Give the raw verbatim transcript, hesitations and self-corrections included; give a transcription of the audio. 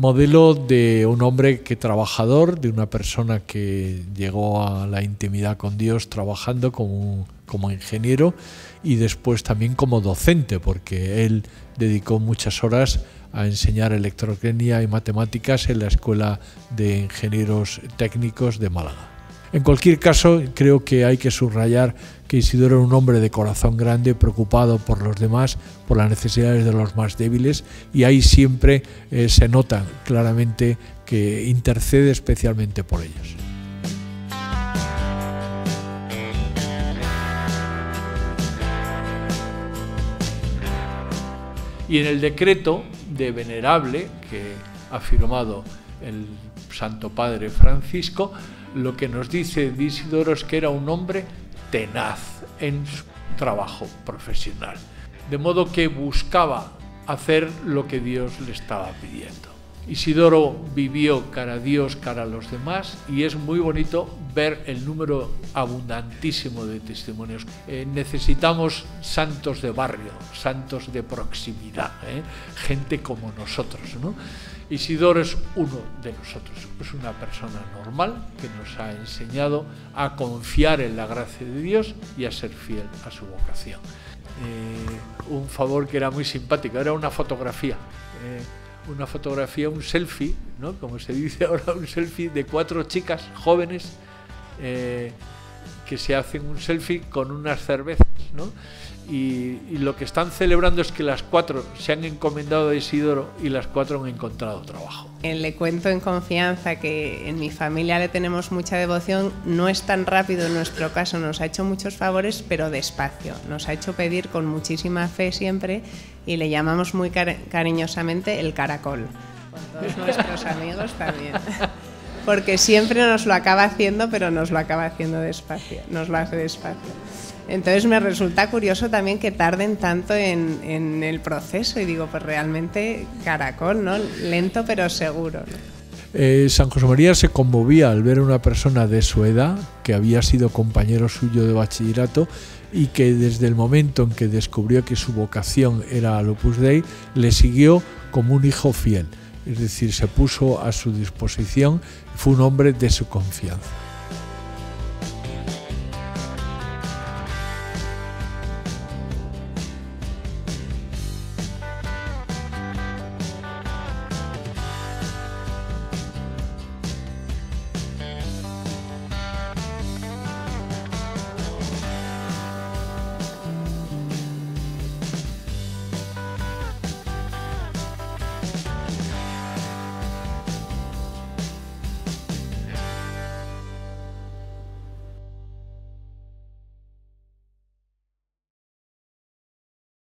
modelo de un hombre que trabajador, de una persona que llegó a la intimidad con Dios trabajando como, como ingeniero y después también como docente, porque él dedicó muchas horas a enseñar electrotecnia y matemáticas en la Escuela de Ingenieros Técnicos de Málaga. En cualquier caso, creo que hay que subrayar que Isidoro era un hombre de corazón grande, preocupado por los demás, por las necesidades de los más débiles, y ahí siempre eh, se nota claramente que intercede especialmente por ellos. Y en el decreto de Venerable que ha firmado el Santo Padre Francisco, lo que nos dice Isidoro es que era un hombre tenaz en su trabajo profesional, de modo que buscaba hacer lo que Dios le estaba pidiendo. Isidoro vivió cara a Dios, cara a los demás, y es muy bonito ver el número abundantísimo de testimonios. Eh, necesitamos santos de barrio, santos de proximidad, ¿eh? gente como nosotros, ¿no? Isidoro es uno de nosotros, es una persona normal que nos ha enseñado a confiar en la gracia de Dios y a ser fiel a su vocación. Eh, un favor que era muy simpático, era una fotografía, eh, una fotografía, un selfie, ¿no? Como se dice ahora, un selfie de cuatro chicas jóvenes eh, que se hacen un selfie con unas cervezas, ¿no? Y, y lo que están celebrando es que las cuatro se han encomendado a Isidoro y las cuatro han encontrado trabajo. Le cuento en confianza que en mi familia le tenemos mucha devoción, no es tan rápido en nuestro caso, nos ha hecho muchos favores pero despacio, nos ha hecho pedir con muchísima fe siempre y le llamamos muy cari- cariñosamente el caracol, con todos nuestros amigos también. Porque siempre nos lo acaba haciendo, pero nos lo acaba haciendo despacio, nos lo hace despacio. Entonces me resulta curioso también que tarden tanto en, en el proceso y digo, pues realmente caracol, ¿no? Lento pero seguro, ¿no? Eh, San José María se conmovía al ver a una persona de su edad, que había sido compañero suyo de bachillerato y que desde el momento en que descubrió que su vocación era al Opus Dei, le siguió como un hijo fiel. Es decir, se puso a su disposición, fue un hombre de su confianza.